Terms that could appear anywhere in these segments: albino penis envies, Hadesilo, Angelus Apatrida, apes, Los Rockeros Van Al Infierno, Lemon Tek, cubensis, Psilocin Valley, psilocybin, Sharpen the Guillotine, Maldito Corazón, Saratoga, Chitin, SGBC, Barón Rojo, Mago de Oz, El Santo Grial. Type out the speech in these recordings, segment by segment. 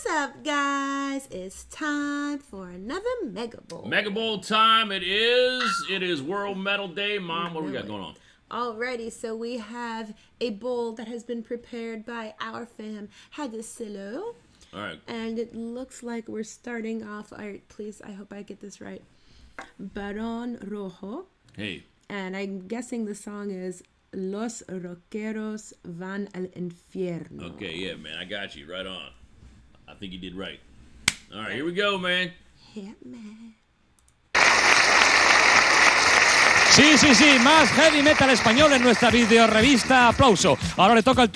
What's up, guys? It's time for another Mega Bowl. Mega Bowl time it is. It is World Metal Day. Mom, what do we got going on? Alrighty, so we have a bowl that has been prepared by our fam, Hadesilo. All right. And it looks like we're starting off, all right, please, I hope I get this right, Barón Rojo. Hey. And I'm guessing the song is Los Rockeros Van Al Infierno. Okay, yeah, man, I got you. Right on. I think you did right. All right, here we go, man. Yeah, man. Sí, sí, sí, más heavy metal español en nuestra videorevista. Aplauso. Ahora le toca el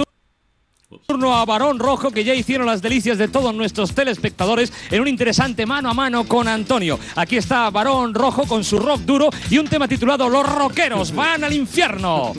turno a Barón Rojo, que ya hicieron las delicias de todos nuestros telespectadores en un interesante mano a mano con Antonio. Aquí está Barón Rojo con su rock duro y un tema titulado Los Rockeros Van al Infierno.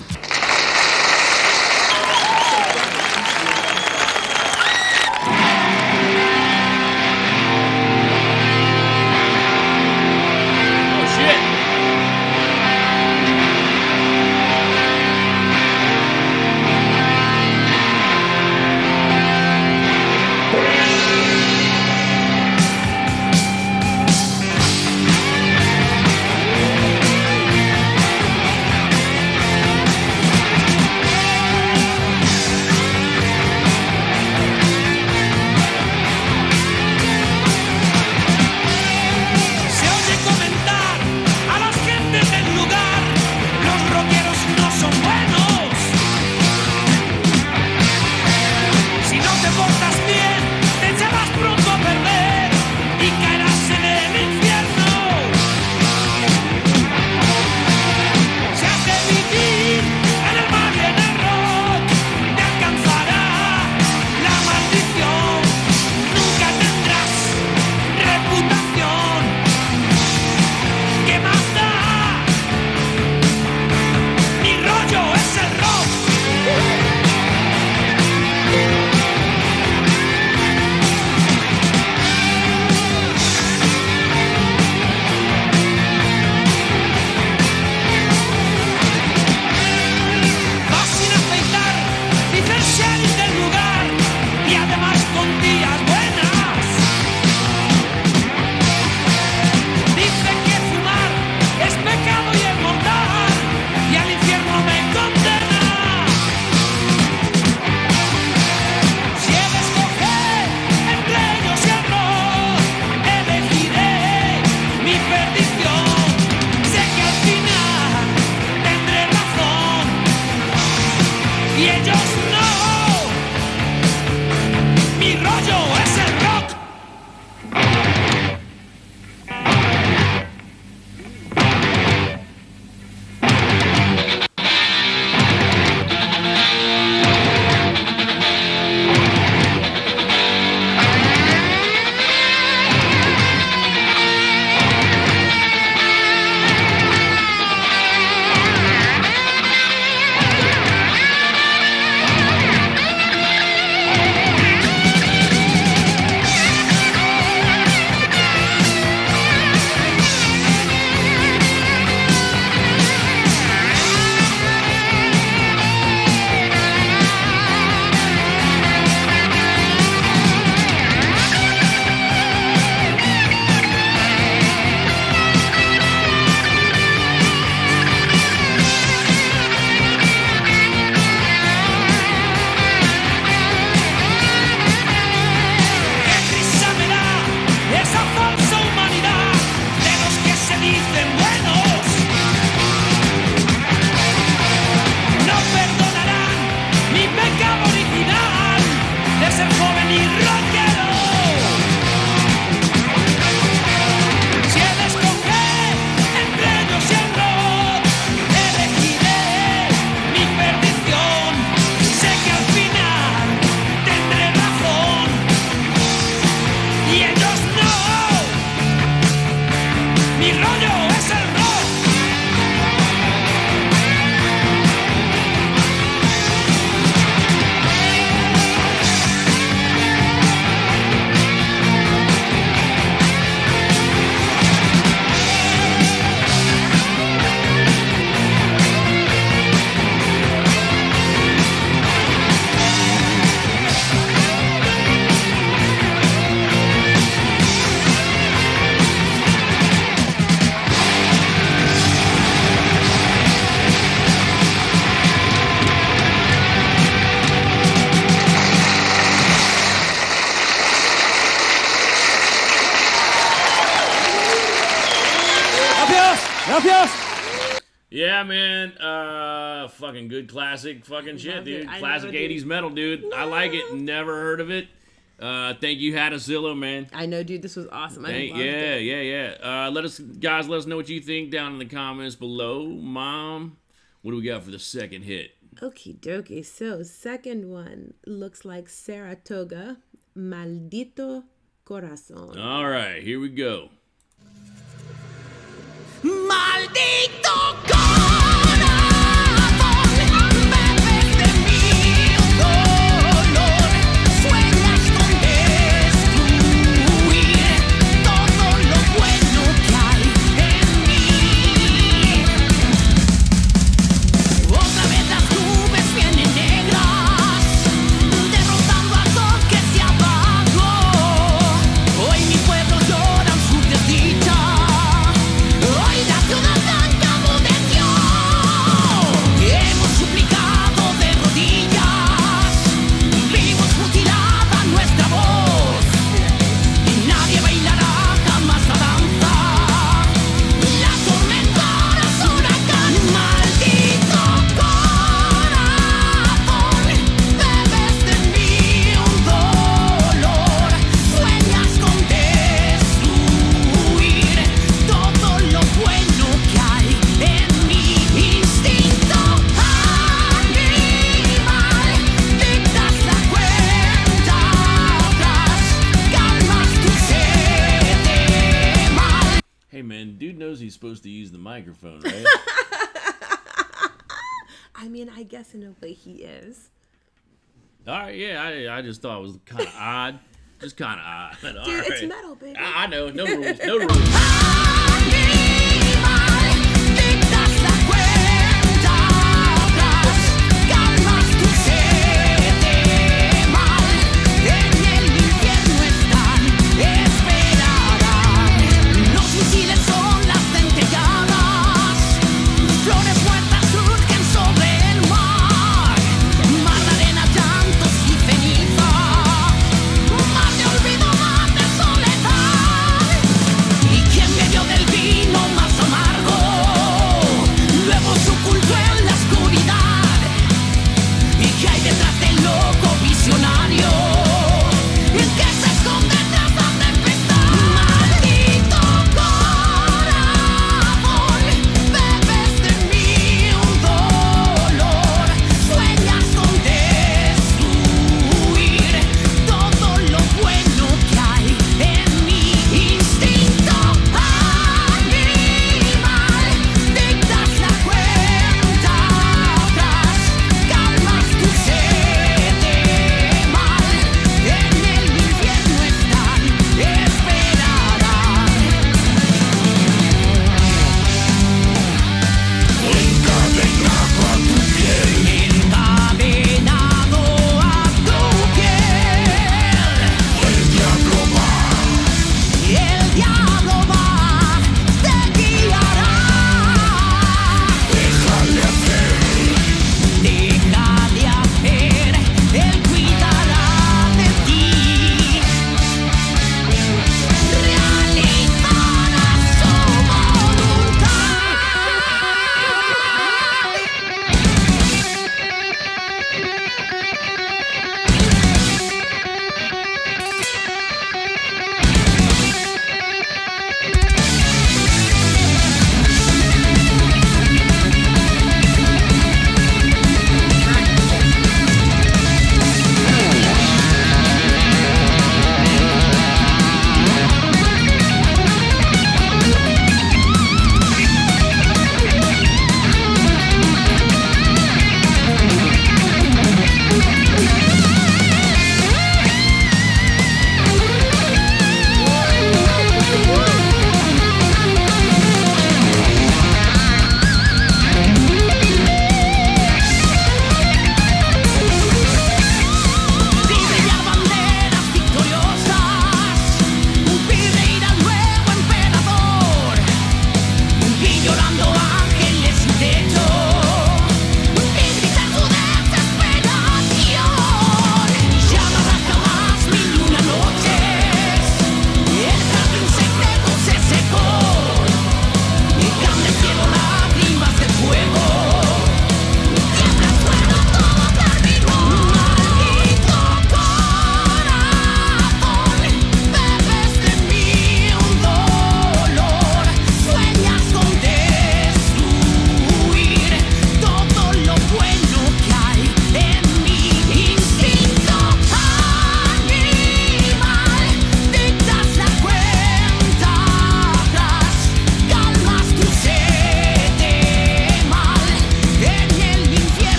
Yeah, man. Fucking good classic fucking shit, dude. Classic 80s metal, dude. I like it. Never heard of it. Thank you, Hadesilo, man. I know, dude. This was awesome. I loved it. Let us know what you think down in the comments below. Mom, what do we got for the second hit? Okie dokie. So, second one looks like Saratoga, Maldito Corazón. All right, here we go. Maldito corazón, en vez de mi dolor, sueñas con destruir todo lo bueno que hay en mí. Otra vez las nubes vienen negras, derrotando a todo que se apagó. Hoy mi pueblo llora su desdicha. He's supposed to use the microphone, right? I mean, I guess in a way he is. All right, yeah, I just thought it was kind of odd. Just kind of odd. But, dude, right. It's metal, baby. I know, no rules, no rules. No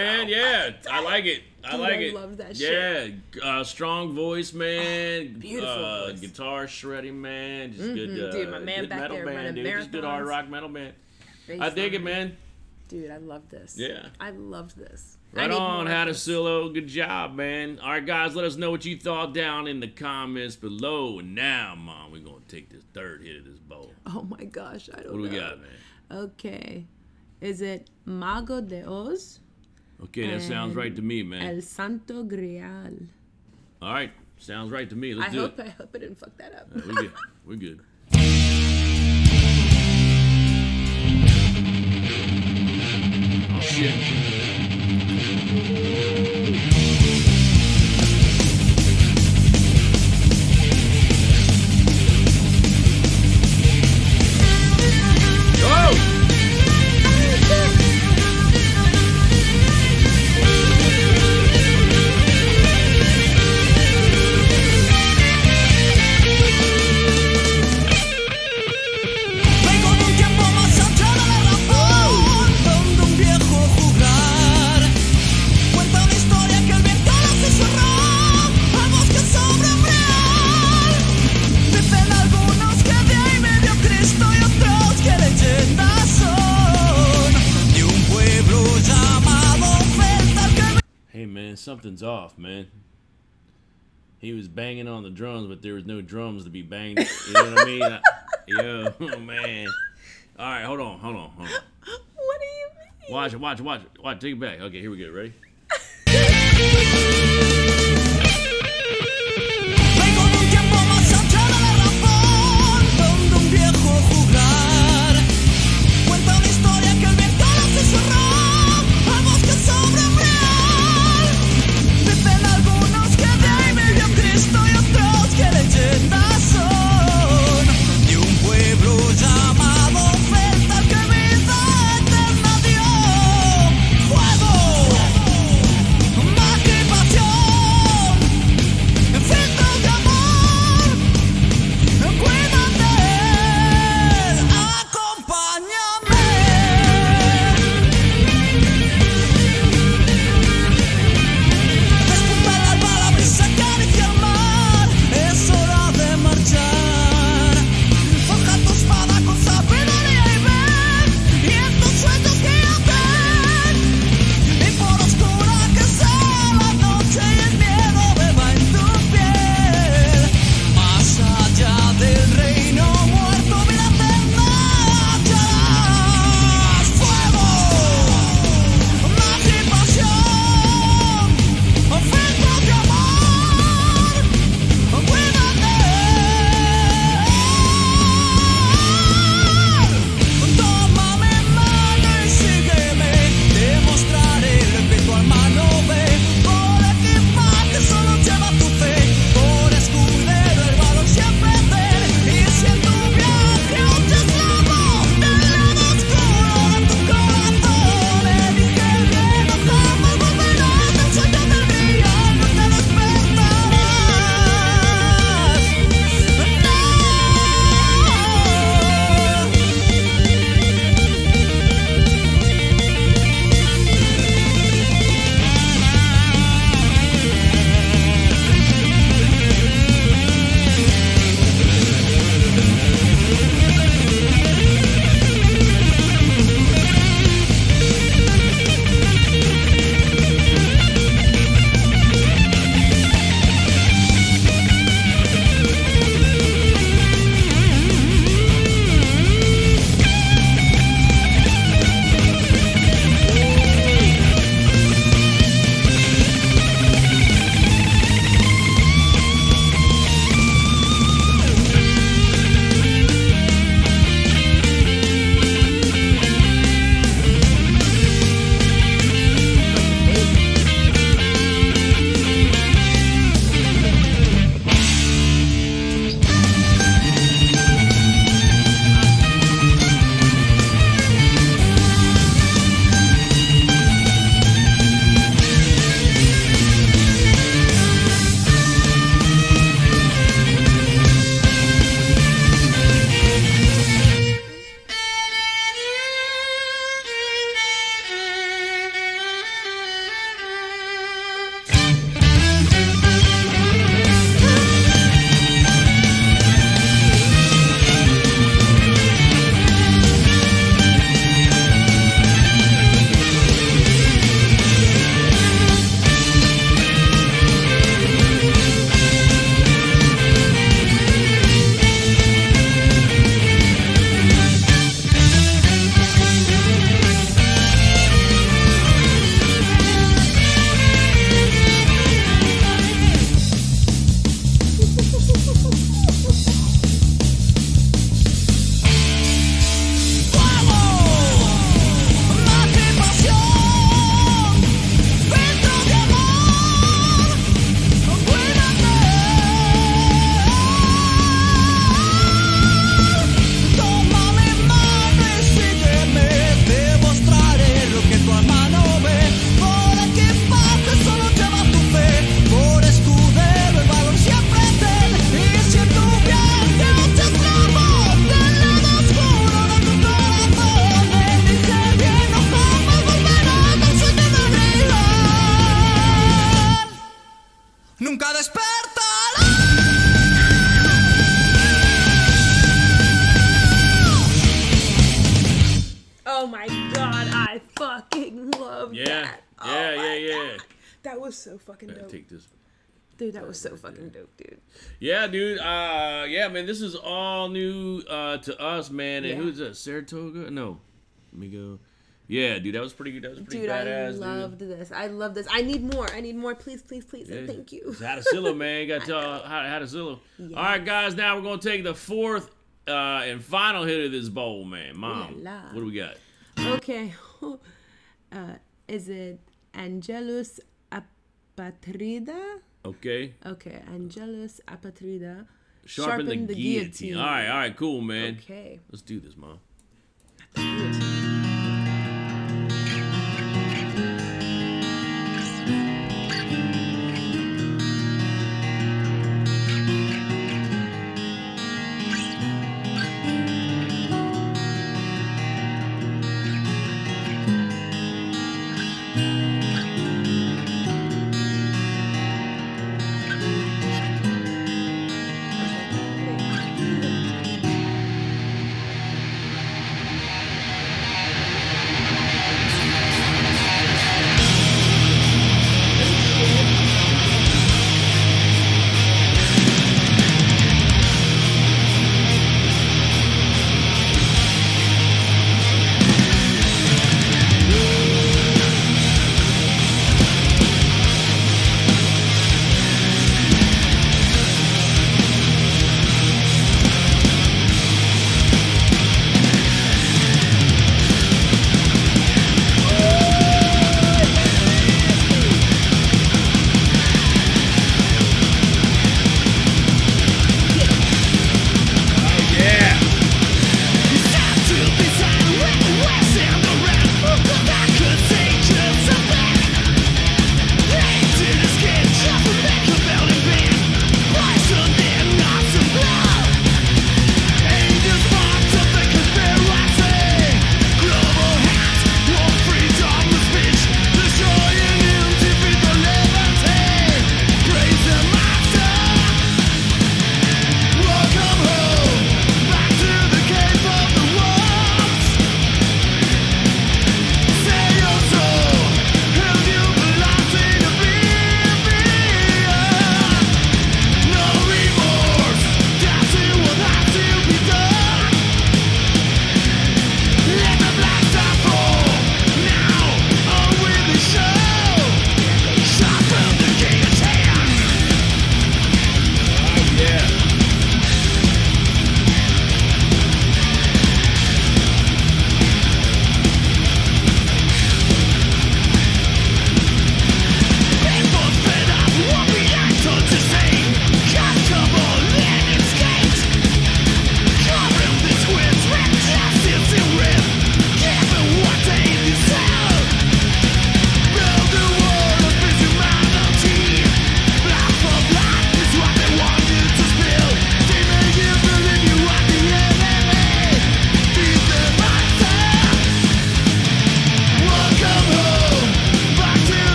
man. Yeah, I like it. I like it. I love that shit. Yeah, strong voice, man. Beautiful voice. Guitar shredding, man. Just good. Dude, my man back there running marathons. Just good hard rock metal band. I dig it, man. Dude, I love this. Yeah. I love this. Right on, Hadesilo. Good job, man. All right, guys, let us know what you thought down in the comments below. And now, Mom, we're going to take this third hit of this bowl. Oh, my gosh. I don't know. What do we got, man? Okay. Is it Mago de Oz? Okay, that sounds right to me, man. El Santo Grial. All right. Sounds right to me. Let's do it. I hope I didn't fuck that up. Right, we're good. We're good. Oh, shit. Something's off, man. He was banging on the drums, but there was no drums to be banged. You know what I mean? Yo, oh, man. All right, hold on. What do you mean? Watch it. Take it back. Okay, here we go. Ready? Yeah, oh yeah. God. That was so fucking dope. Take this. Dude, that was so fucking dope, dude. Yeah, dude. Yeah, man, this is all new to us, man. And who's that? Saratoga? No. Let me go. Yeah, dude, that was pretty good. That was pretty badass, dude. I loved this. I love this. I need more. I need more. Please, please, please. Yeah. And thank you. It's Hadesilo, man. Got to tell Hadesilo. Yeah. All right, guys. Now we're going to take the fourth and final hit of this bowl, man. Mom, what do we got? Okay. Is it Angelus Apatrida? Okay. Okay. Angelus Apatrida. Sharpen the guillotine. All right. All right. Cool, man. Okay. Let's do this, Mom.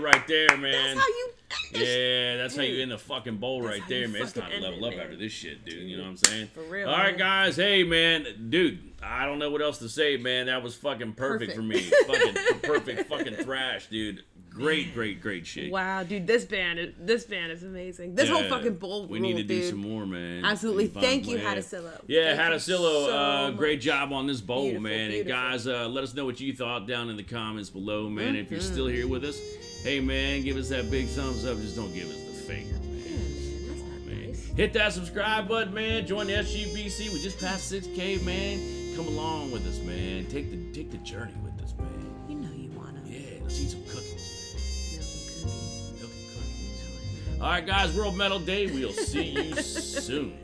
it right there, man. That's how you that's how you end the fucking bowl right there, man. It's time to level up after this shit, dude. You know what I'm saying? For real. All right, guys. Hey, man. Dude, I don't know what else to say, man. That was fucking perfect for me. Fucking perfect fucking thrash, dude. Great, great, great shit. Wow, dude, this band is amazing. This whole fucking bowl rule, We need to do some more, man. Absolutely. Thank you, Hadesilo. Yeah, Hadesilo, great job on this bowl, man. Beautiful. And guys, let us know what you thought down in the comments below, man. If you're still here with us, hey, man, give us that big thumbs up. Just don't give us the finger, man. That's not nice. Hit that subscribe button, man. Join the SGBC. We just passed 6K, man. Come along with us, man. Take the journey with us, man. You know you wanna. Yeah, let's eat some cookies. All right, guys, World Metal Day. We'll see you soon.